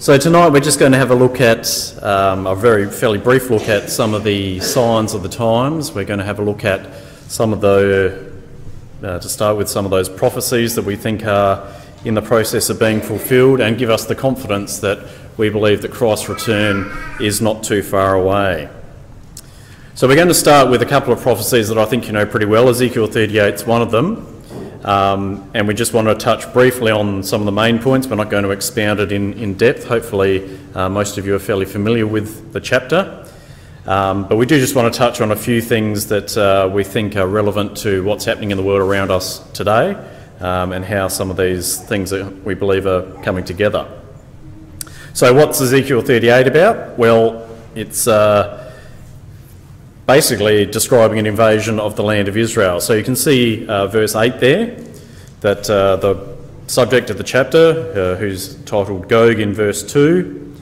So tonight we're just going to have a look at, a fairly brief look at some of the signs of the times. We're going to have a look at some of the, to start with, some of those prophecies that we think are in the process of being fulfilled and give us the confidence that we believe that Christ's return is not too far away. So we're going to start with a couple of prophecies that I think you know pretty well. Ezekiel 38 is one of them. And we just want to touch briefly on some of the main points. We're not going to expound it in depth. Hopefully most of you are fairly familiar with the chapter. But we do just want to touch on a few things that we think are relevant to what's happening in the world around us today and how some of these things that we believe are coming together. So what's Ezekiel 38 about? Well, it's basically describing an invasion of the land of Israel. So you can see verse 8 there, that the subject of the chapter, who's titled Gog in verse 2,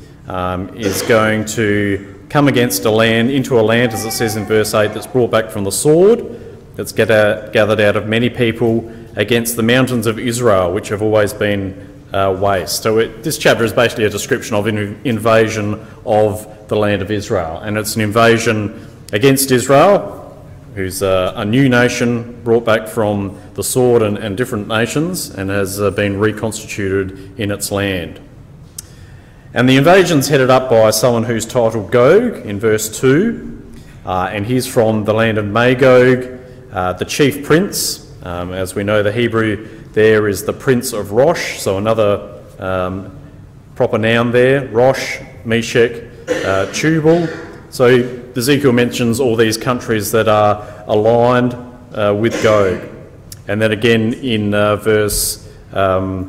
is going to come against a land, into a land, as it says in verse 8, that's brought back from the sword, that's gathered out of many people, against the mountains of Israel, which have always been waste. So this chapter is basically a description of an invasion of the land of Israel, and it's an invasion against Israel, who's a new nation brought back from the sword and different nations, and has been reconstituted in its land. And the invasion's headed up by someone who's titled Gog in verse 2, and he's from the land of Magog, the chief prince. As we know, the Hebrew there is the prince of Rosh, so another proper noun there, Rosh, Meshech, Tubal. So Ezekiel mentions all these countries that are aligned with Gog. And then again in verse 5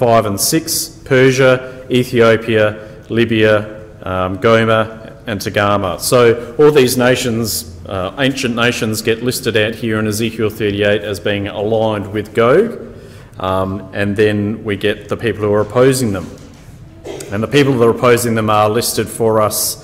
and 6, Persia, Ethiopia, Libya, Gomer and Togarma. So all these nations, ancient nations, get listed out here in Ezekiel 38 as being aligned with Gog. And then we get the people who are opposing them. And the people that are opposing them are listed for us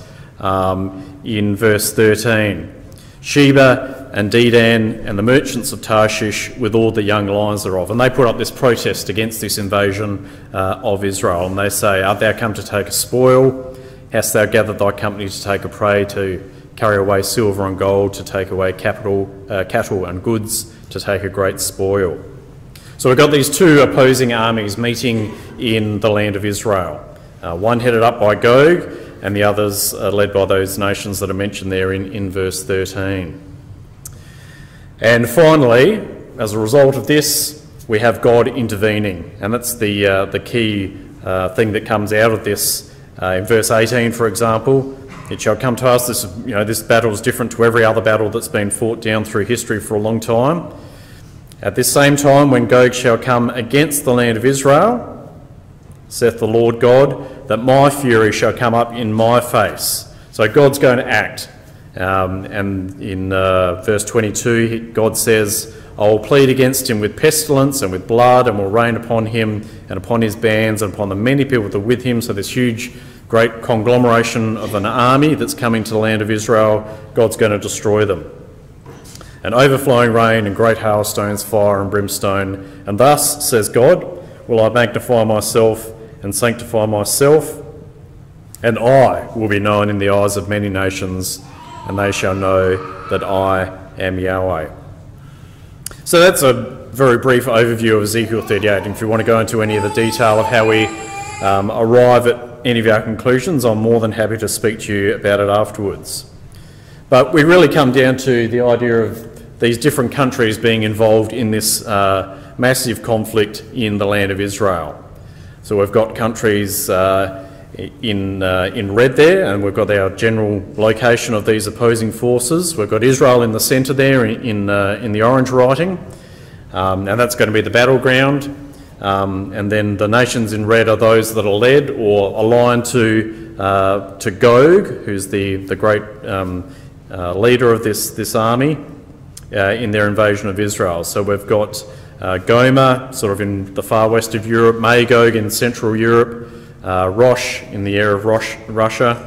in verse 13. Sheba and Dedan and the merchants of Tarshish with all the young lions thereof. And they put up this protest against this invasion of Israel. And they say, "Art thou come to take a spoil? Hast thou gathered thy company to take a prey, to carry away silver and gold, to take away cattle and goods, to take a great spoil?" So we've got these two opposing armies meeting in the land of Israel. One headed up by Gog, and the others are led by those nations that are mentioned there in verse 13. And finally, as a result of this, we have God intervening. And that's the key thing that comes out of this. In verse 18, for example, "It shall come to us," this, you know, this battle is different to every other battle that's been fought down through history for a long time. "At this same time, when Gog shall come against the land of Israel, saith the Lord God, that my fury shall come up in my face." So God's going to act. And in verse 22, God says, "I will plead against him with pestilence and with blood, and will rain upon him and upon his bands and upon the many people that are with him." So this huge, great conglomeration of an army that's coming to the land of Israel, God's going to destroy them. "And overflowing rain and great hailstones, fire and brimstone. And thus, says God, will I magnify myself and sanctify myself, and I will be known in the eyes of many nations, and they shall know that I am Yahweh." So that's a very brief overview of Ezekiel 38. And if you want to go into any of the detail of how we arrive at any of our conclusions, I'm more than happy to speak to you about it afterwards. But we really come down to the idea of these different countries being involved in this massive conflict in the land of Israel. So we've got countries in red there, and we've got our general location of these opposing forces. We've got Israel in the centre there in the orange writing. Now that's going to be the battleground. And then the nations in red are those that are led or aligned to Gog, who's the great leader of this army in their invasion of Israel. So we've got Gomer, sort of in the far west of Europe, Magog in central Europe, Rosh in the area of Russia,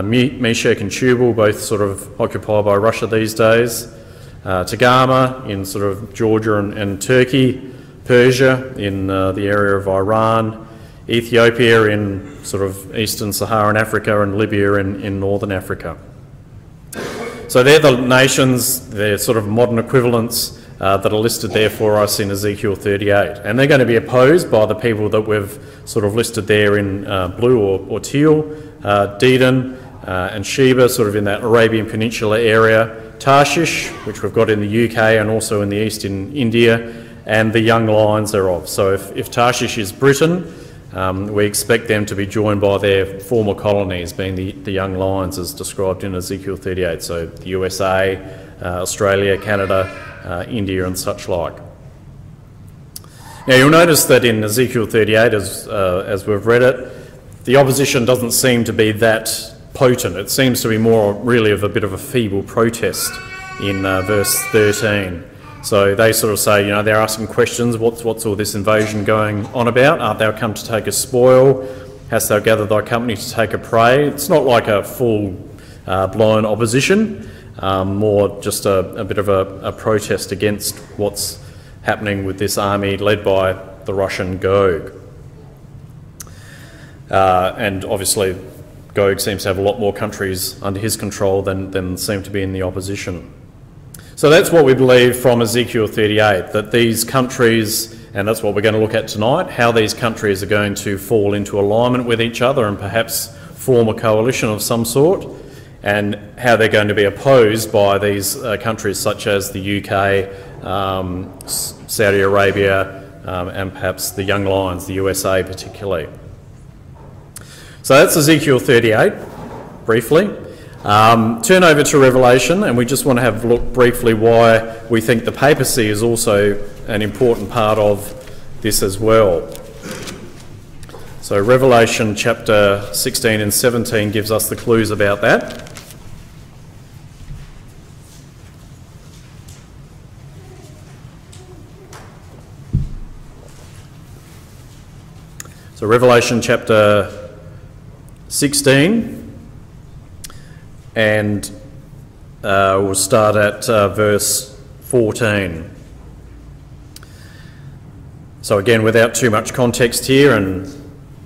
Meshech and Tubal, both sort of occupied by Russia these days, Togarma in sort of Georgia and Turkey, Persia in the area of Iran, Ethiopia in sort of eastern Saharan Africa, and Libya in northern Africa. So they're the nations, they're sort of modern equivalents that are listed there for us in Ezekiel 38. And they're going to be opposed by the people that we've sort of listed there in blue or teal, Dedan and Sheba, sort of in that Arabian Peninsula area, Tarshish, which we've got in the UK and also in the east in India, and the young lions thereof. So if Tarshish is Britain, we expect them to be joined by their former colonies, being the young lions as described in Ezekiel 38, so the USA, Australia, Canada, India and such like. Now you'll notice that in Ezekiel 38, as we've read it, the opposition doesn't seem to be that potent. It seems to be more really of a bit of a feeble protest in verse 13. So they sort of say, you know, they're asking questions, what's all this invasion going on about? Art thou come to take a spoil? Hast thou gathered thy company to take a prey? It's not like a full-blown opposition, more just a bit of a protest against what's happening with this army led by the Russian Gog. And obviously Gog seems to have a lot more countries under his control than seem to be in the opposition. So that's what we believe from Ezekiel 38, that these countries, and that's what we're going to look at tonight, how these countries are going to fall into alignment with each other and perhaps form a coalition of some sort, and how they're going to be opposed by these countries such as the UK, Saudi Arabia, and perhaps the young lions, the USA particularly. So that's Ezekiel 38, briefly. Turn over to Revelation, and we just want to have a look briefly why we think the papacy is also an important part of this as well. So Revelation chapter 16 and 17 gives us the clues about that. So Revelation chapter 16. And we'll start at verse 14. So again, without too much context here, and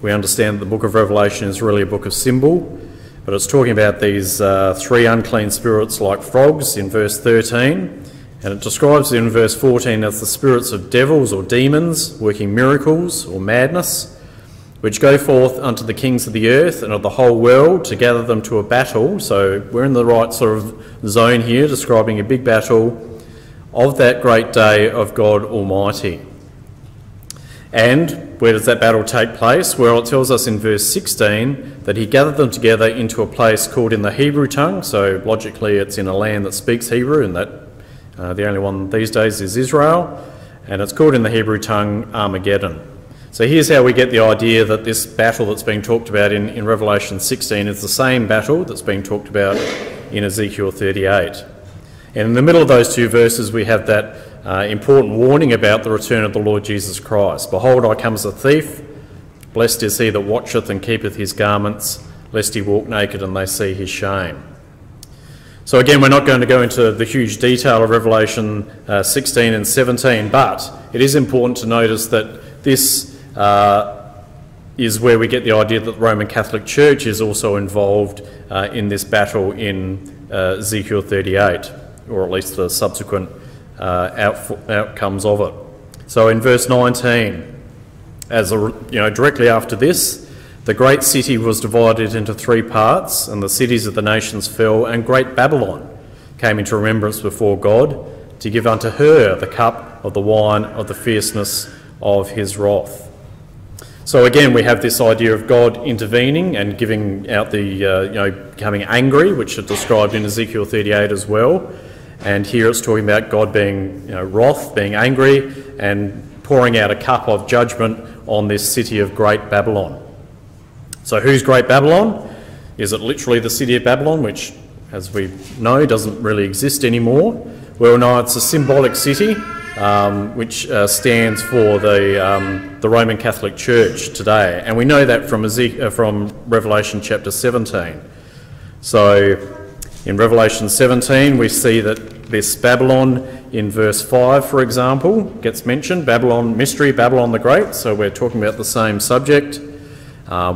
we understand that the book of Revelation is really a book of symbol, but it's talking about these three unclean spirits like frogs in verse 13, and it describes in verse 14 as the spirits of devils or demons working miracles or madness, which go forth unto the kings of the earth and of the whole world to gather them to a battle. So we're in the right sort of zone here, describing a big battle of that great day of God Almighty. And where does that battle take place? Well, it tells us in verse 16 that he gathered them together into a place called in the Hebrew tongue. So logically it's in a land that speaks Hebrew, and that the only one these days is Israel. And it's called in the Hebrew tongue Armageddon. So here's how we get the idea that this battle that's being talked about in Revelation 16 is the same battle that's being talked about in Ezekiel 38. And in the middle of those two verses we have that important warning about the return of the Lord Jesus Christ. Behold, I come as a thief. Blessed is he that watcheth and keepeth his garments, lest he walk naked and they see his shame. So again, we're not going to go into the huge detail of Revelation 16 and 17, but it is important to notice that this is where we get the idea that the Roman Catholic Church is also involved in this battle in Ezekiel 38, or at least the subsequent outcomes of it. So in verse 19, as directly after this, the great city was divided into three parts, and the cities of the nations fell, and great Babylon came into remembrance before God to give unto her the cup of the wine of the fierceness of his wrath. So again, we have this idea of God intervening and giving out the, becoming angry, which are described in Ezekiel 38 as well. And here it's talking about God being, wrath, being angry, and pouring out a cup of judgment on this city of Great Babylon. So who's Great Babylon? Is it literally the city of Babylon, which, as we know, doesn't really exist anymore? Well, no, it's a symbolic city, which stands for the Roman Catholic Church today, and we know that from Revelation chapter 17. So in Revelation 17 we see that this Babylon in verse 5, for example, gets mentioned. Babylon, mystery, Babylon the Great, so we're talking about the same subject.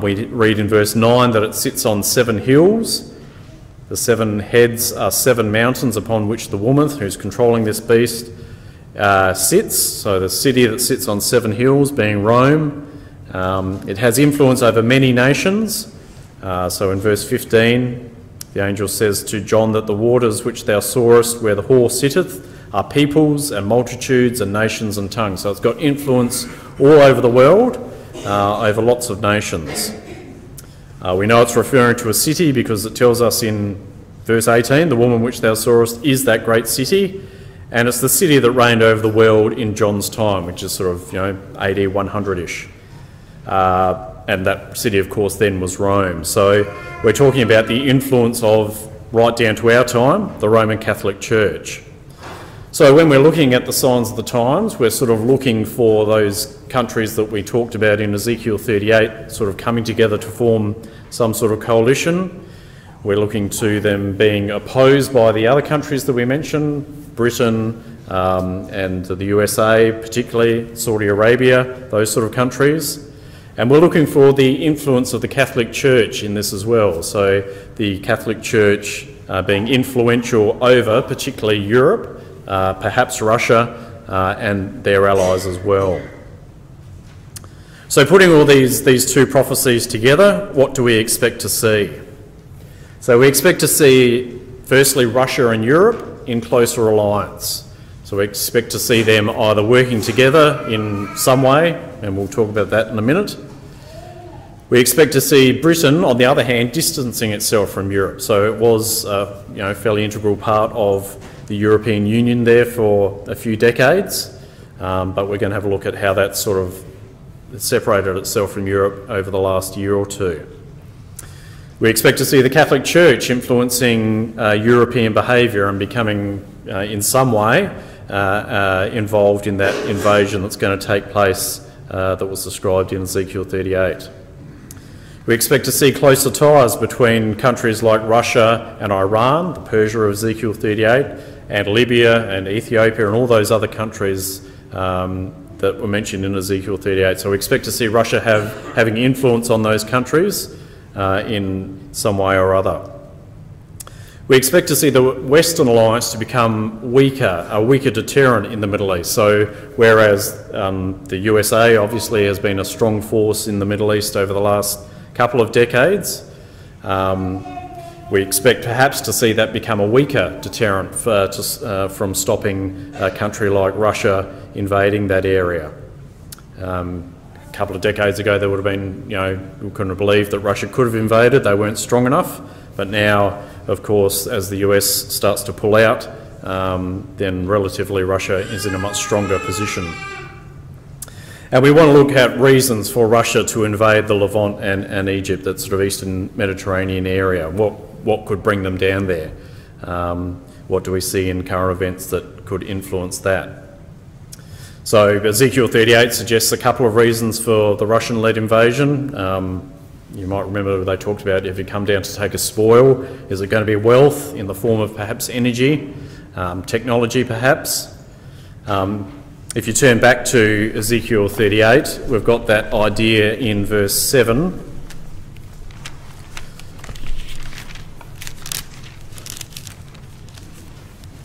We read in verse 9 that it sits on 7 hills. The 7 heads are 7 mountains upon which the woman who's controlling this beast sits. So the city that sits on 7 hills, being Rome. It has influence over many nations. So in verse 15, the angel says to John that the waters which thou sawest where the whore sitteth are peoples and multitudes and nations and tongues. So it's got influence all over the world, over lots of nations. We know it's referring to a city because it tells us in verse 18, the woman which thou sawest is that great city. And it's the city that reigned over the world in John's time, which is sort of, you know, AD 100-ish. And that city, of course, then was Rome. So we're talking about the influence of, right down to our time, the Roman Catholic Church. So when we're looking at the signs of the times, we're sort of looking for those countries that we talked about in Ezekiel 38 sort of coming together to form some sort of coalition. We're looking to them being opposed by the other countries that we mentioned, Britain and the USA particularly, Saudi Arabia, those sort of countries. And we're looking for the influence of the Catholic Church in this as well. So the Catholic Church being influential over particularly Europe, perhaps Russia and their allies as well. So putting all these two prophecies together, what do we expect to see? So we expect to see, firstly, Russia and Europe in closer alliance. So we expect to see them either working together in some way, and we'll talk about that in a minute. We expect to see Britain, on the other hand, distancing itself from Europe. So it was a fairly integral part of the European Union there for a few decades, but we're going to have a look at how that sort of separated itself from Europe over the last year or two. We expect to see the Catholic Church influencing European behaviour and becoming, in some way, involved in that invasion that's going to take place that was described in Ezekiel 38. We expect to see closer ties between countries like Russia and Iran, the Persia of Ezekiel 38, and Libya and Ethiopia and all those other countries that were mentioned in Ezekiel 38. So we expect to see Russia having influence on those countries in some way or other. We expect to see the Western alliance to become weaker, a weaker deterrent in the Middle East. So whereas the USA obviously has been a strong force in the Middle East over the last couple of decades, we expect perhaps to see that become a weaker deterrent from stopping a country like Russia invading that area. A couple of decades ago there would have been, we couldn't have believed that Russia could have invaded, they weren't strong enough, but now, of course, as the US starts to pull out, then relatively Russia is in a much stronger position. And we want to look at reasons for Russia to invade the Levant and Egypt, that sort of eastern Mediterranean area. What could bring them down there? What do we see in current events that could influence that? So Ezekiel 38 suggests a couple of reasons for the Russian-led invasion. You might remember they talked about if you come down to take a spoil, is it going to be wealth in the form of perhaps energy, technology perhaps? If you turn back to Ezekiel 38, we've got that idea in verse 7.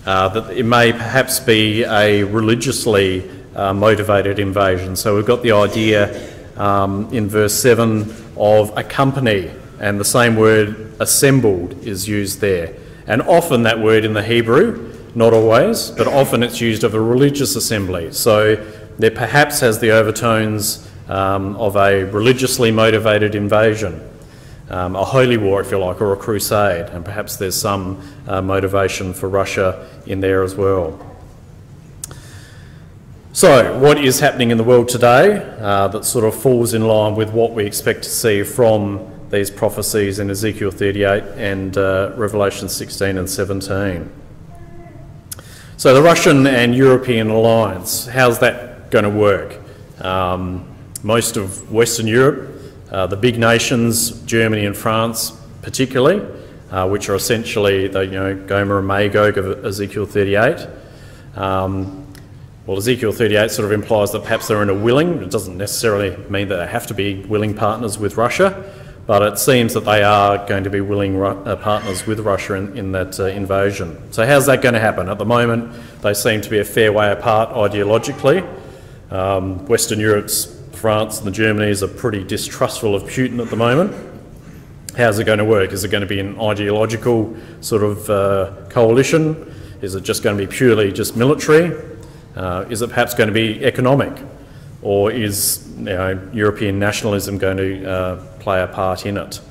That it may perhaps be a religiously motivated invasion. So we've got the idea in verse 7 of a company, and the same word assembled is used there. And often that word in the Hebrew, not always, but often it's used of a religious assembly. So there perhaps has the overtones of a religiously motivated invasion, a holy war, if you like, or a crusade, and perhaps there's some motivation for Russia in there as well. So, what is happening in the world today that sort of falls in line with what we expect to see from these prophecies in Ezekiel 38 and Revelation 16 and 17? So the Russian and European alliance, how's that going to work? Most of Western Europe, the big nations, Germany and France particularly, which are essentially the Gomer and Magog of Ezekiel 38, Well, Ezekiel 38 sort of implies that perhaps they're in a willing, it doesn't necessarily mean that they have to be willing partners with Russia, but it seems that they are going to be willing partners with Russia in that invasion. So how's that going to happen? At the moment, they seem to be a fair way apart ideologically. Western Europe's, France and the Germanys are pretty distrustful of Putin at the moment. How's it going to work? Is it going to be an ideological sort of coalition? Is it just going to be purely just military? Is it perhaps going to be economic? Or is European nationalism going to play a part in it?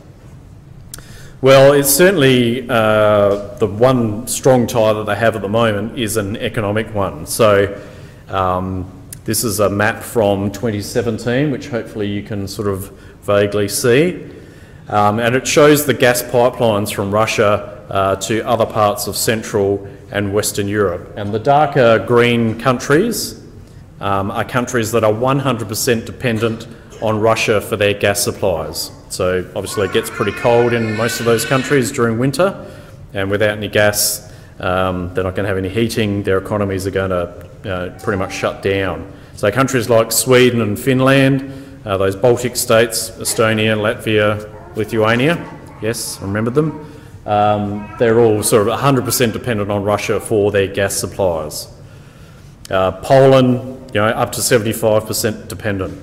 Well, it's certainly the one strong tie that they have at the moment is an economic one. So this is a map from 2017, which hopefully you can sort of vaguely see. And it shows the gas pipelines from Russia to other parts of Central and Western Europe. And the darker green countries are countries that are 100% dependent on Russia for their gas supplies. So obviously it gets pretty cold in most of those countries during winter, and without any gas they're not going to have any heating, their economies are going to pretty much shut down. So countries like Sweden and Finland, those Baltic states, Estonia, Latvia, Lithuania, yes, I remembered them, they're all sort of 100% dependent on Russia for their gas supplies. Poland, up to 75% dependent.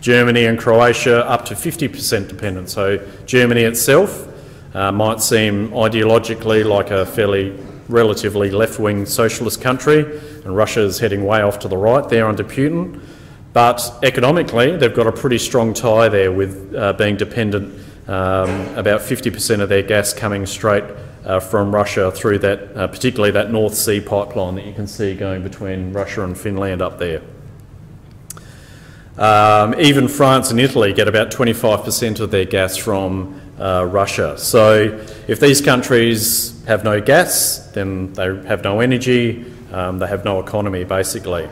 Germany and Croatia up to 50% dependent. So Germany itself might seem ideologically like a fairly relatively left-wing socialist country, and Russia's heading way off to the right there under Putin. But economically, they've got a pretty strong tie there with being dependent about 50% of their gas coming straight from Russia through that, particularly that North Sea pipeline that you can see going between Russia and Finland up there. Even France and Italy get about 25% of their gas from Russia. So if these countries have no gas, then they have no energy, they have no economy basically.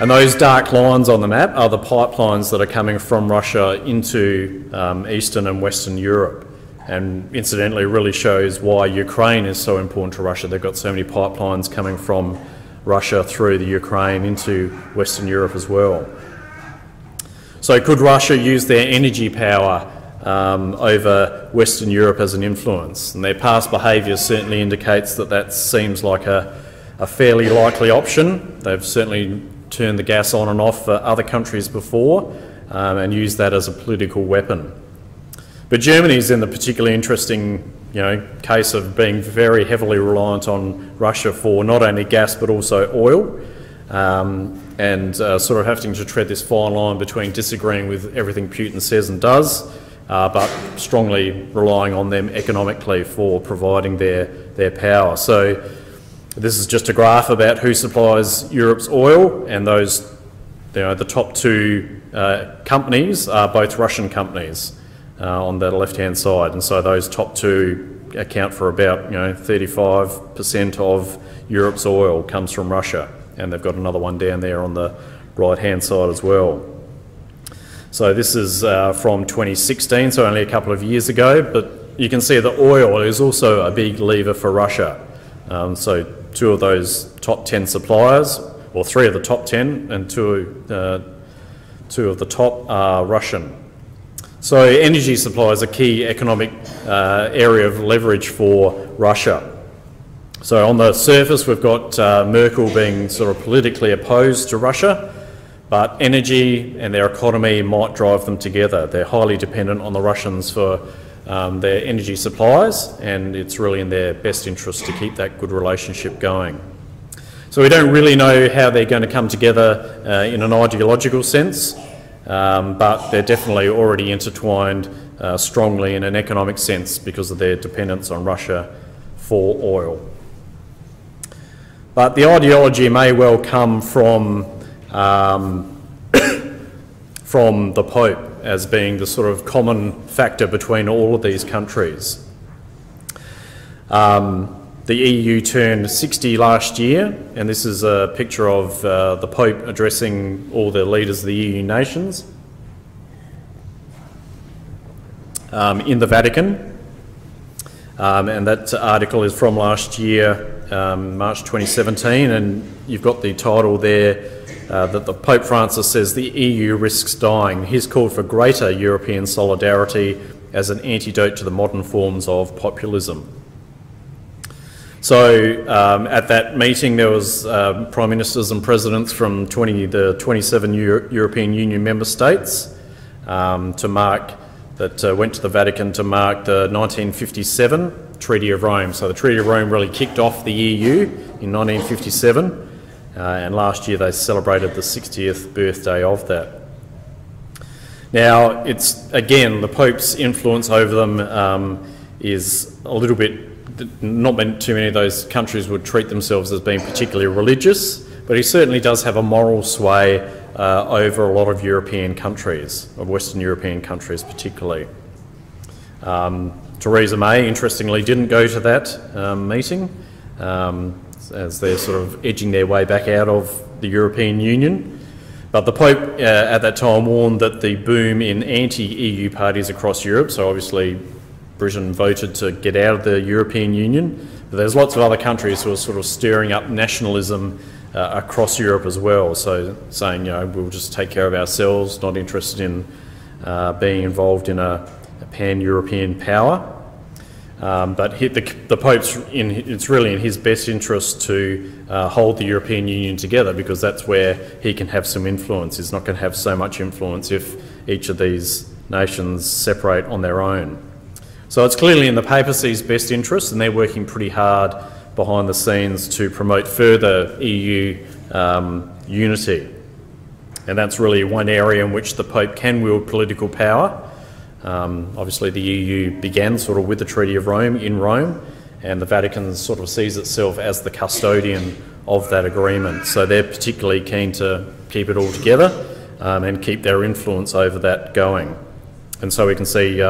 And those dark lines on the map are the pipelines that are coming from Russia into Eastern and Western Europe. And incidentally really shows why Ukraine is so important to Russia. They've got so many pipelines coming from Russia through the Ukraine into Western Europe as well. So could Russia use their energy power over Western Europe as an influence? And their past behaviour certainly indicates that that seems like a fairly likely option. They've certainly turned the gas on and off for other countries before and used that as a political weapon. But Germany's in the particularly interesting case of being very heavily reliant on Russia for not only gas but also oil, and sort of having to tread this fine line between disagreeing with everything Putin says and does, but strongly relying on them economically for providing their power. So this is just a graph about who supplies Europe's oil, and those the top two companies are both Russian companies. On the left-hand side, and so those top two account for about 35% of Europe's oil comes from Russia, and they've got another one down there on the right-hand side as well. So this is from 2016, so only a couple of years ago, but you can see that oil is also a big lever for Russia. So two of those top 10 suppliers, or three of the top 10, and two of the top are Russian. So energy supply is a key economic area of leverage for Russia. So on the surface we've got Merkel being sort of politically opposed to Russia, but energy and their economy might drive them together. They're highly dependent on the Russians for their energy supplies, and it's really in their best interest to keep that good relationship going. So we don't really know how they're going to come together in an ideological sense. But they're definitely already intertwined strongly in an economic sense because of their dependence on Russia for oil. But the ideology may well come from, from the Pope as being the sort of common factor between all of these countries. The EU turned 60 last year, and this is a picture of the Pope addressing all the leaders of the EU nations in the Vatican. And that article is from last year, March 2017, and you've got the title there that the Pope Francis says the EU risks dying. He's called for greater European solidarity as an antidote to the modern forms of populism. So at that meeting there was prime ministers and presidents from the 27 European Union member states went to the Vatican to mark the 1957 Treaty of Rome. So the Treaty of Rome really kicked off the EU in 1957, and last year they celebrated the 60th birthday of that. Now it's again the Pope's influence over them is a little bit. Not too many of those countries would treat themselves as being particularly religious, but he certainly does have a moral sway over a lot of European countries, of Western European countries particularly. Theresa May, interestingly, didn't go to that meeting as they're sort of edging their way back out of the European Union. But the Pope at that time warned that the boom in anti-EU parties across Europe, so obviously Britain voted to get out of the European Union, but there's lots of other countries who are sort of stirring up nationalism across Europe as well, so saying, you know, we'll just take care of ourselves, not interested in being involved in a pan-European power. But the Pope's, it's really in his best interest to hold the European Union together, because that's where he can have some influence. He's not going to have so much influence if each of these nations separate on their own. So it's clearly in the papacy's best interest, and they're working pretty hard behind the scenes to promote further EU unity. And that's really one area in which the Pope can wield political power. Obviously the EU began sort of with the Treaty of Rome in Rome, and the Vatican sort of sees itself as the custodian of that agreement. So they're particularly keen to keep it all together and keep their influence over that going. And so we can see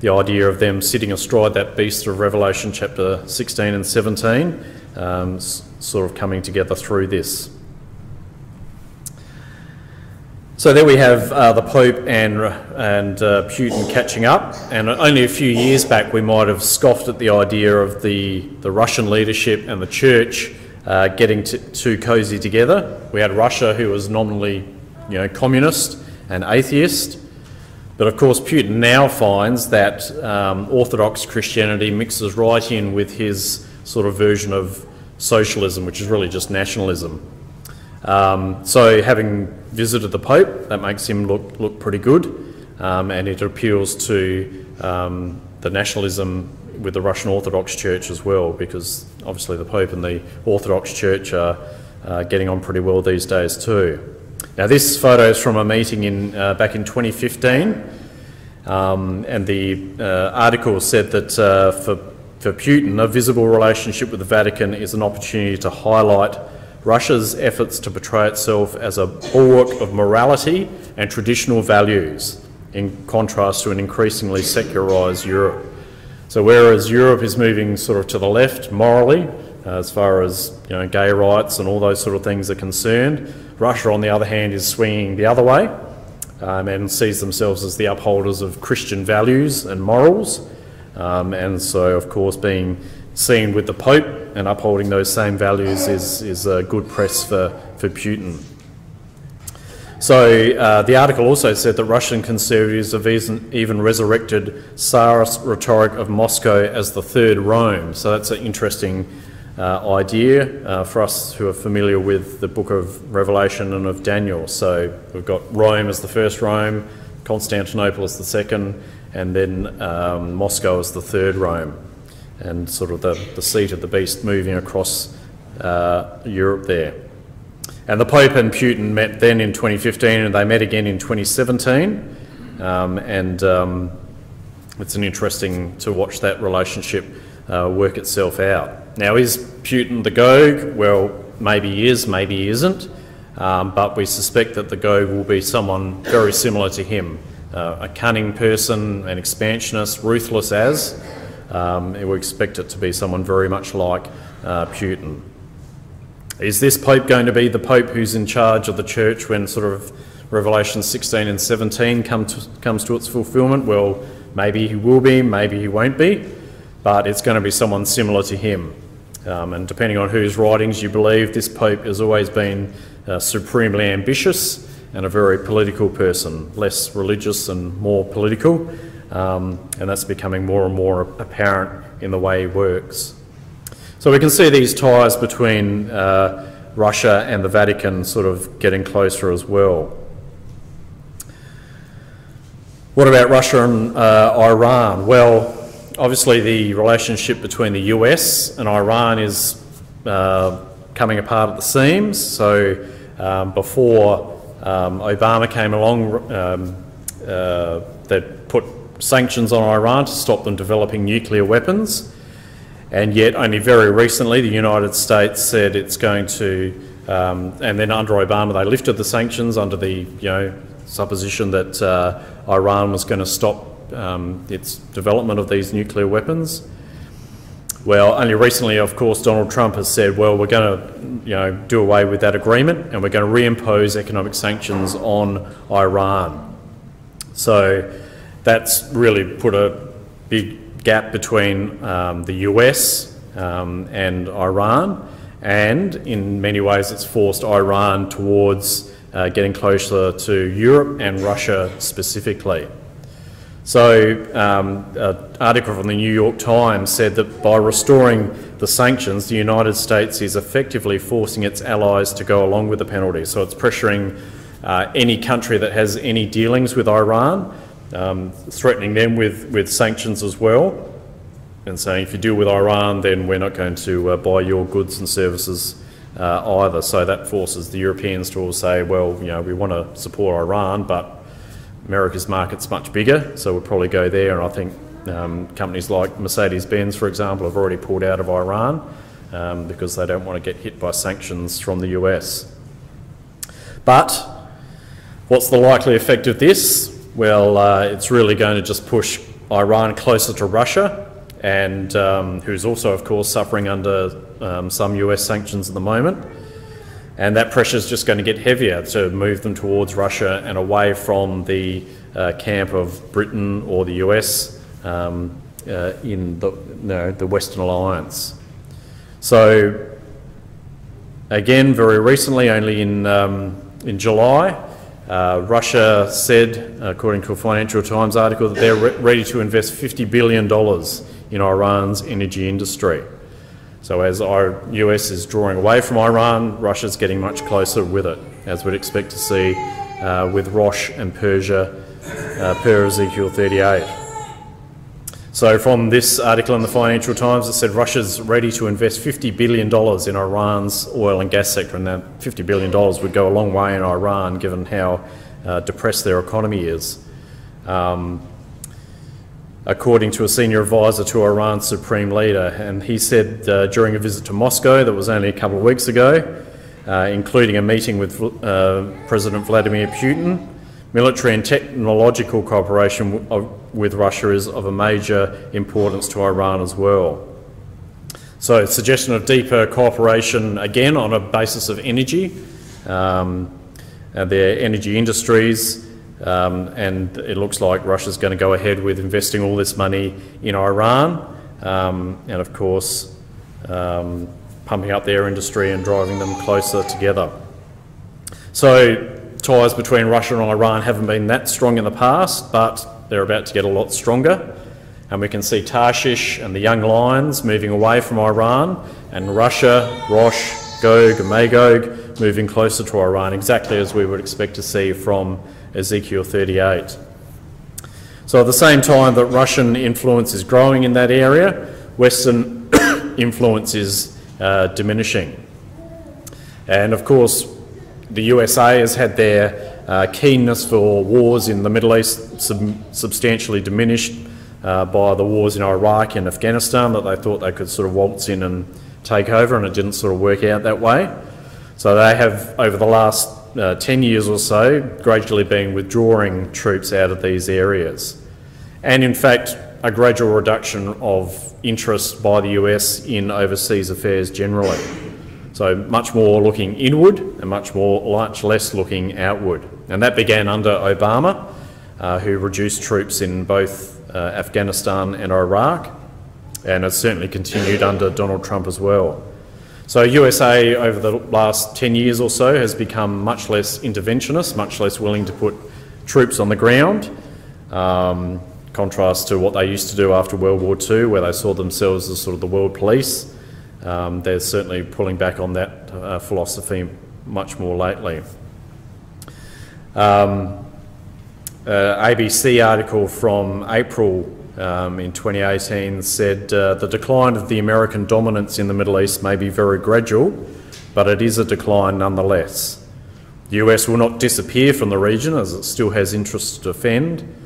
the idea of them sitting astride that beast of Revelation chapter 16 and 17 sort of coming together through this. So there we have the Pope and Putin catching up, and only a few years back we might have scoffed at the idea of the Russian leadership and the church getting too cozy together. We had Russia, who was nominally, you know, communist and atheist. But of course Putin now finds that Orthodox Christianity mixes right in with his sort of version of socialism, which is really just nationalism. So having visited the Pope, that makes him look pretty good, and it appeals to the nationalism with the Russian Orthodox Church as well, because obviously the Pope and the Orthodox Church are getting on pretty well these days too. Now this photo is from a meeting in, back in 2015, and the article said that for Putin, a visible relationship with the Vatican is an opportunity to highlight Russia's efforts to portray itself as a bulwark of morality and traditional values, in contrast to an increasingly secularised Europe. So whereas Europe is moving sort of to the left morally, as far as, you know, gay rights and all those sort of things are concerned, Russia, on the other hand, is swinging the other way and sees themselves as the upholders of Christian values and morals, and so of course being seen with the Pope and upholding those same values is a good press for Putin. So the article also said that Russian conservatives have even resurrected Tsarist rhetoric of Moscow as the third Rome. So that's an interesting idea for us who are familiar with the book of Revelation and of Daniel. So we've got Rome as the first Rome, Constantinople as the second, and then Moscow as the third Rome, and sort of the seat of the beast moving across Europe there. And the Pope and Putin met then in 2015, and they met again in 2017, it's an interesting to watch that relationship work itself out. Now, is Putin the Gog? Well, maybe he is, maybe he isn't, but we suspect that the Gog will be someone very similar to him, a cunning person, an expansionist, ruthless as. We expect it to be someone very much like Putin. Is this Pope going to be the Pope who's in charge of the Church when sort of Revelation 16 and 17 comes to its fulfilment? Well, maybe he will be, maybe he won't be. But it's going to be someone similar to him. And depending on whose writings you believe, this Pope has always been supremely ambitious and a very political person, less religious and more political, and that's becoming more and more apparent in the way he works. So we can see these ties between Russia and the Vatican sort of getting closer as well. What about Russia and Iran? Well, obviously the relationship between the US and Iran is coming apart at the seams. So before Obama came along, they put sanctions on Iran to stop them developing nuclear weapons, and yet only very recently the United States said it's going to, and then under Obama they lifted the sanctions under the supposition that Iran was going to stop its development of these nuclear weapons. Well, only recently, of course, Donald Trump has said, well, we're going to do away with that agreement and we're going to reimpose economic sanctions on Iran. So that's really put a big gap between the US and Iran, and in many ways it's forced Iran towards getting closer to Europe and Russia specifically. So an article from the New York Times said that by restoring the sanctions, the United States is effectively forcing its allies to go along with the penalty. So it's pressuring any country that has any dealings with Iran, threatening them with sanctions as well, and saying if you deal with Iran, then we're not going to buy your goods and services either. So that forces the Europeans to all say, well, we want to support Iran, but America's market's much bigger, so we'll probably go there. And I think companies like Mercedes-Benz, for example, have already pulled out of Iran because they don't want to get hit by sanctions from the US. But what's the likely effect of this? Well, it's really going to just push Iran closer to Russia, and who's also, of course, suffering under some US sanctions at the moment. And that pressure is just going to get heavier to move them towards Russia and away from the camp of Britain or the US in the Western Alliance. So again, very recently, only in July, Russia said, according to a Financial Times article, that they're ready to invest $50 billion in Iran's energy industry. So as our US is drawing away from Iran, Russia's getting much closer with it, as we'd expect to see with Rosh and Persia per Ezekiel 38. So from this article in the Financial Times, it said Russia's ready to invest $50 billion in Iran's oil and gas sector, and that $50 billion would go a long way in Iran given how depressed their economy is. According to a senior advisor to Iran's Supreme Leader, and he said during a visit to Moscow that was only a couple of weeks ago, including a meeting with President Vladimir Putin, military and technological cooperation with Russia is of a major importance to Iran as well. So suggestion of deeper cooperation, again on a basis of energy, their energy industries, and it looks like Russia's going to go ahead with investing all this money in Iran and, of course, pumping up their industry and driving them closer together. So ties between Russia and Iran haven't been that strong in the past, but they're about to get a lot stronger. And we can see Tarshish and the Young Lions moving away from Iran, and Russia, Rosh, Gog and Magog moving closer to Iran, exactly as we would expect to see from Ezekiel 38. So at the same time that Russian influence is growing in that area, Western influence is diminishing. And of course, the USA has had their keenness for wars in the Middle East substantially diminished by the wars in Iraq and Afghanistan, that they thought they could sort of waltz in and take over, and it didn't sort of work out that way. So they have, over the last 10 years or so, gradually been withdrawing troops out of these areas. And in fact, a gradual reduction of interest by the US in overseas affairs generally. So much more looking inward and much less looking outward. And that began under Obama, who reduced troops in both Afghanistan and Iraq, and it's certainly continued under Donald Trump as well. So USA over the last 10 years or so has become much less interventionist, much less willing to put troops on the ground, contrast to what they used to do after World War II, where they saw themselves as sort of the world police. They're certainly pulling back on that philosophy much more lately. ABC article from April in 2018 said the decline of the American dominance in the Middle East may be very gradual, but it is a decline nonetheless. The US will not disappear from the region, as it still has interests to defend,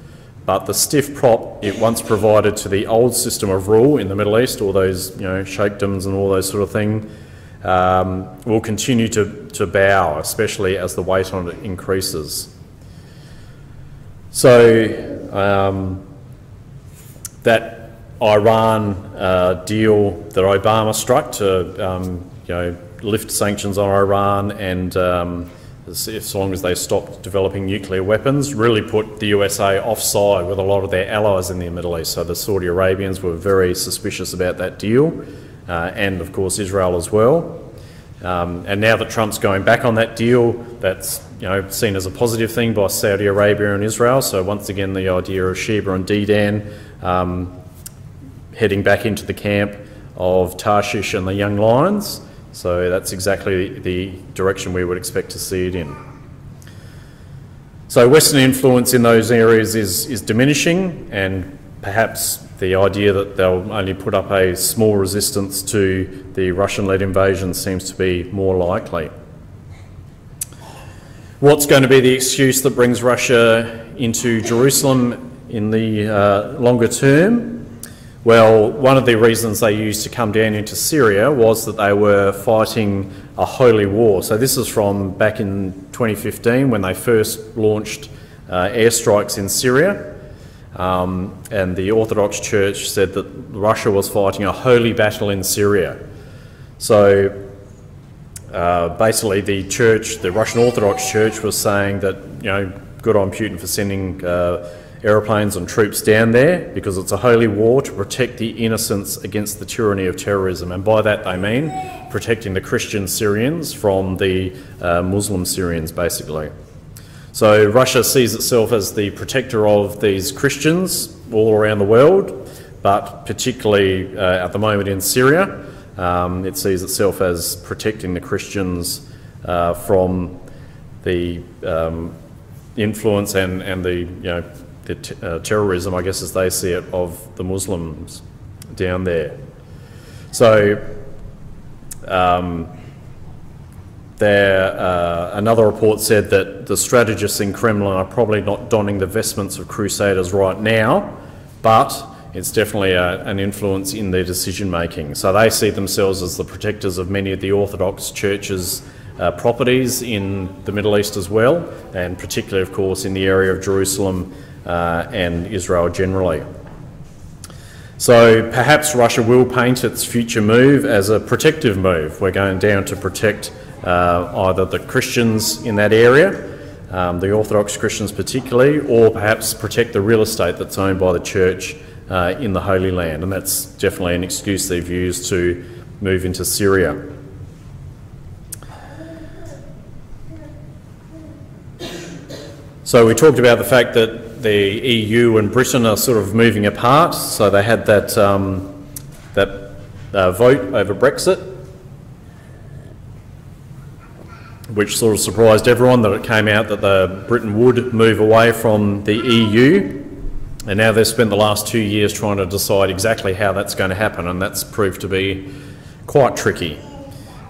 but the stiff prop it once provided to the old system of rule in the Middle East, all those shakedoms and all those sort of thing, will continue to bow, especially as the weight on it increases. So that Iran deal that Obama struck to lift sanctions on Iran, and as long as they stopped developing nuclear weapons, really put the USA offside with a lot of their allies in the Middle East. So the Saudi Arabians were very suspicious about that deal, and of course Israel as well. And now that Trump's going back on that deal, that's seen as a positive thing by Saudi Arabia and Israel. So once again, the idea of Sheba and Dedan heading back into the camp of Tarshish and the young lions. So that's exactly the direction we would expect to see it in. So Western influence in those areas is diminishing, and perhaps the idea that they'll only put up a small resistance to the Russian-led invasion seems to be more likely. What's going to be the excuse that brings Russia into Jerusalem in the longer term? Well, one of the reasons they used to come down into Syria was that they were fighting a holy war. So this is from back in 2015 when they first launched airstrikes in Syria. And the Orthodox Church said that Russia was fighting a holy battle in Syria. So basically the church, the Russian Orthodox Church, was saying that, good on Putin for sending aeroplanes and troops down there, because it's a holy war to protect the innocents against the tyranny of terrorism. And by that they mean protecting the Christian Syrians from the Muslim Syrians, basically. So Russia sees itself as the protector of these Christians all around the world, but particularly at the moment in Syria, it sees itself as protecting the Christians from the influence and the, terrorism, I guess as they see it, of the Muslims down there. So another report said that the strategists in Kremlin are probably not donning the vestments of crusaders right now, but it's definitely an influence in their decision making. So they see themselves as the protectors of many of the Orthodox Church's properties in the Middle East as well, and particularly of course in the area of Jerusalem and Israel generally. So perhaps Russia will paint its future move as a protective move. We're going down to protect either the Christians in that area, the Orthodox Christians particularly, or perhaps protect the real estate that's owned by the church in the Holy Land. And that's definitely an excuse they've used to move into Syria. So we talked about the fact that the EU and Britain are sort of moving apart. So they had that, vote over Brexit, which sort of surprised everyone that it came out that Britain would move away from the EU. And now they've spent the last 2 years trying to decide exactly how that's going to happen, and that's proved to be quite tricky,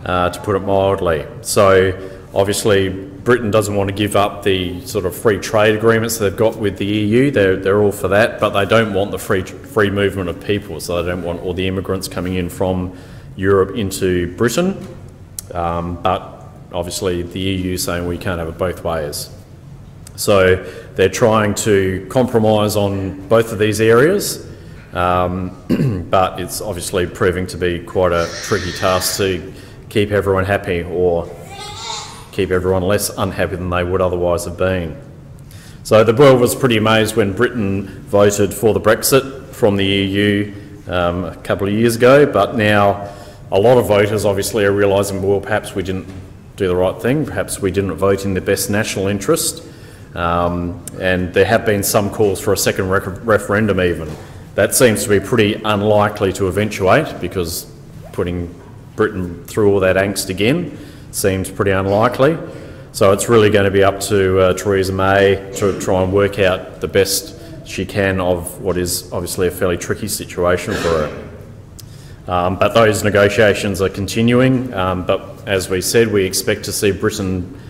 to put it mildly. So obviously Britain doesn't want to give up the sort of free trade agreements they've got with the EU. They're all for that, but they don't want the free movement of people, so they don't want all the immigrants coming in from Europe into Britain. But obviously the EU saying we can't have it both ways. So they're trying to compromise on both of these areas, but it's obviously proving to be quite a tricky task to keep everyone happy, or keep everyone less unhappy than they would otherwise have been. So the world was pretty amazed when Britain voted for the Brexit from the EU, a couple of years ago, but now a lot of voters obviously are realising, well, perhaps we didn't do the right thing, perhaps we didn't vote in the best national interest, and there have been some calls for a second referendum even. That seems to be pretty unlikely to eventuate, because putting Britain through all that angst again seems pretty unlikely. So it's really going to be up to Theresa May to try and work out the best she can of what is obviously a fairly tricky situation for her. But those negotiations are continuing, but as we said, we expect to see Britain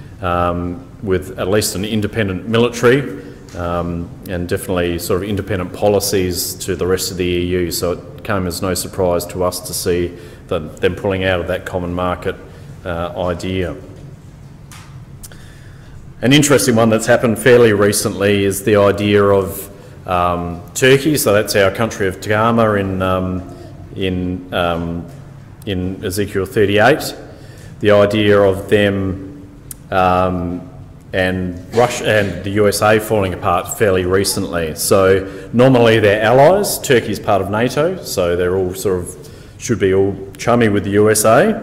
with at least an independent military and definitely sort of independent policies to the rest of the EU, so it came as no surprise to us to see them pulling out of that common market idea. An interesting one that's happened fairly recently is the idea of Turkey. So that's our country of Togarma in Ezekiel 38. The idea of them and Russia and the USA falling apart fairly recently. So normally they're allies. Turkey's part of NATO, so they're all sort of should be all chummy with the USA.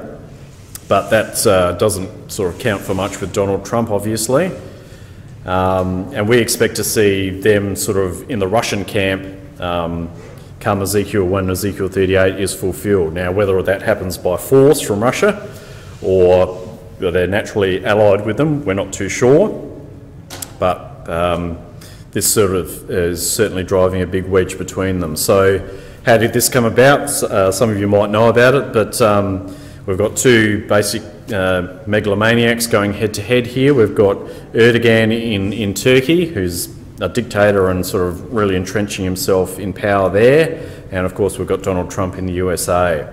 But that doesn't sort of count for much with Donald Trump, obviously. And we expect to see them sort of in the Russian camp come Ezekiel when Ezekiel 38 is fulfilled. Now, whether that happens by force from Russia or they're naturally allied with them, we're not too sure. But this sort of is certainly driving a big wedge between them. So how did this come about? Some of you might know about it, but we've got two basic megalomaniacs going head-to-head here. We've got Erdogan in Turkey, who's a dictator and sort of really entrenching himself in power there. And, of course, we've got Donald Trump in the USA.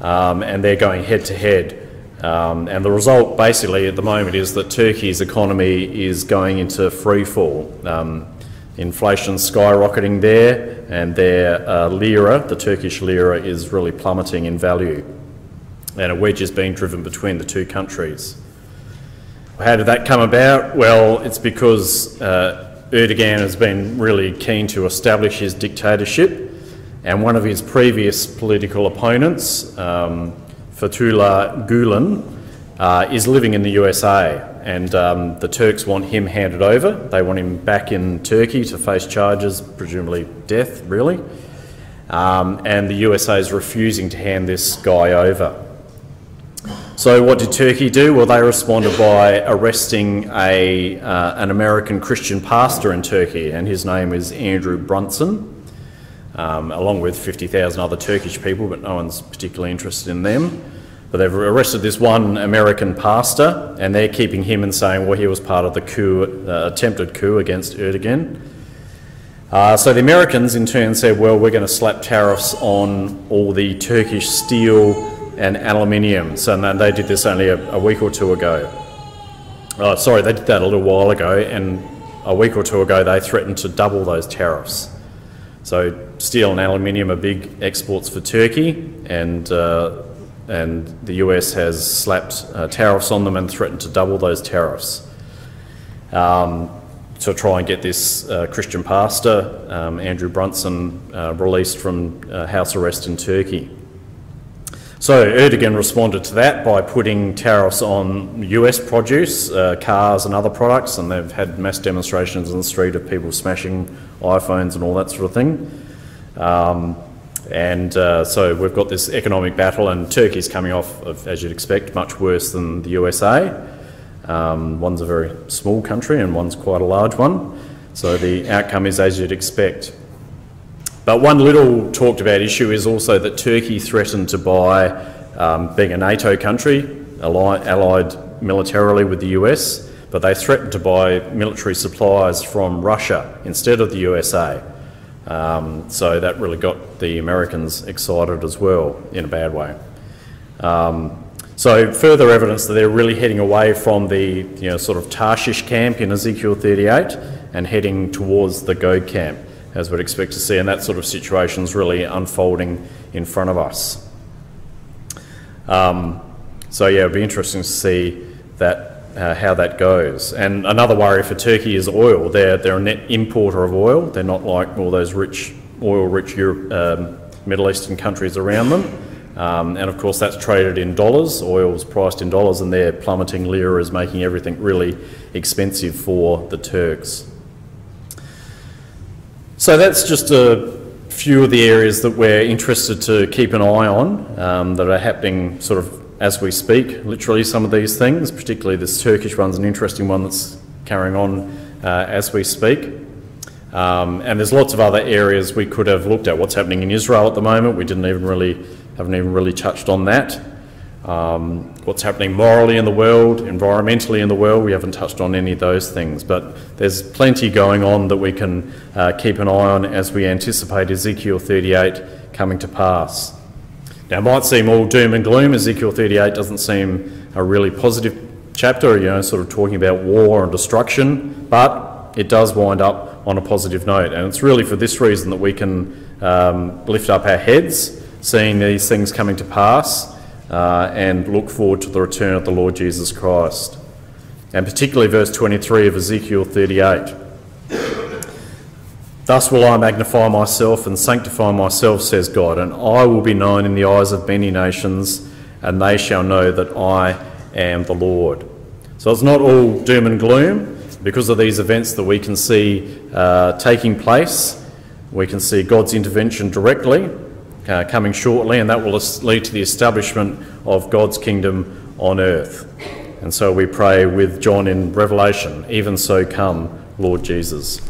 And they're going head-to-head. And the result, basically, at the moment is that Turkey's economy is going into freefall. Inflation's skyrocketing there, and their lira, the Turkish lira, is really plummeting in value. And a wedge is being driven between the two countries. How did that come about? Well, it's because Erdogan has been really keen to establish his dictatorship, and one of his previous political opponents, Fethullah Gulen, is living in the USA, and the Turks want him handed over. They want him back in Turkey to face charges, presumably death, really. And the USA is refusing to hand this guy over. So what did Turkey do? Well, they responded by arresting an American Christian pastor in Turkey, and his name is Andrew Brunson, along with 50,000 other Turkish people, but no one's particularly interested in them. But they've arrested this one American pastor, and they're keeping him and saying, well, he was part of the coup, attempted coup against Erdogan. So the Americans in turn said, well, we're going to slap tariffs on all the Turkish steel and aluminium. So they did this only a week or two ago. Oh, sorry, they did that a little while ago, and a week or two ago they threatened to double those tariffs. So steel and aluminium are big exports for Turkey, and the US has slapped tariffs on them and threatened to double those tariffs to try and get this Christian pastor, Andrew Brunson, released from house arrest in Turkey. So Erdogan responded to that by putting tariffs on US produce, cars and other products, and they've had mass demonstrations in the street of people smashing iPhones and all that sort of thing. So we've got this economic battle, and Turkey's coming off, as you'd expect, much worse than the USA. One's a very small country and one's quite a large one, so the outcome is as you'd expect. But one little talked about issue is also that Turkey threatened to buy, being a NATO country, allied militarily with the US, but they threatened to buy military supplies from Russia instead of the USA. So that really got the Americans excited as well, in a bad way. So further evidence that they're really heading away from the sort of Tarshish camp in Ezekiel 38 and heading towards the Gog camp, as we'd expect to see, and that sort of situation is really unfolding in front of us. So yeah, it'll be interesting to see that, how that goes. And another worry for Turkey is oil. They're a net importer of oil. They're not like all those rich, oil-rich Middle Eastern countries around them. And of course that's traded in dollars, oil's priced in dollars, and their plummeting lira is making everything really expensive for the Turks. So that's just a few of the areas that we're interested to keep an eye on that are happening sort of as we speak, literally some of these things, particularly this Turkish one's an interesting one that's carrying on as we speak. And there's lots of other areas we could have looked at. What's happening in Israel at the moment, we haven't even really touched on that. What's happening morally in the world, environmentally in the world, we haven't touched on any of those things. But there's plenty going on that we can keep an eye on as we anticipate Ezekiel 38 coming to pass. Now, it might seem all doom and gloom. Ezekiel 38 doesn't seem a really positive chapter, you know, sort of talking about war and destruction, but it does wind up on a positive note. And it's really for this reason that we can lift up our heads, seeing these things coming to pass, and look forward to the return of the Lord Jesus Christ. And particularly verse 23 of Ezekiel 38. Thus will I magnify myself and sanctify myself, says God, and I will be known in the eyes of many nations, and they shall know that I am the Lord. So it's not all doom and gloom. Because of these events that we can see taking place, we can see God's intervention directly, coming shortly, and that will lead to the establishment of God's kingdom on earth. And so we pray with John in Revelation, "Even so come, Lord Jesus."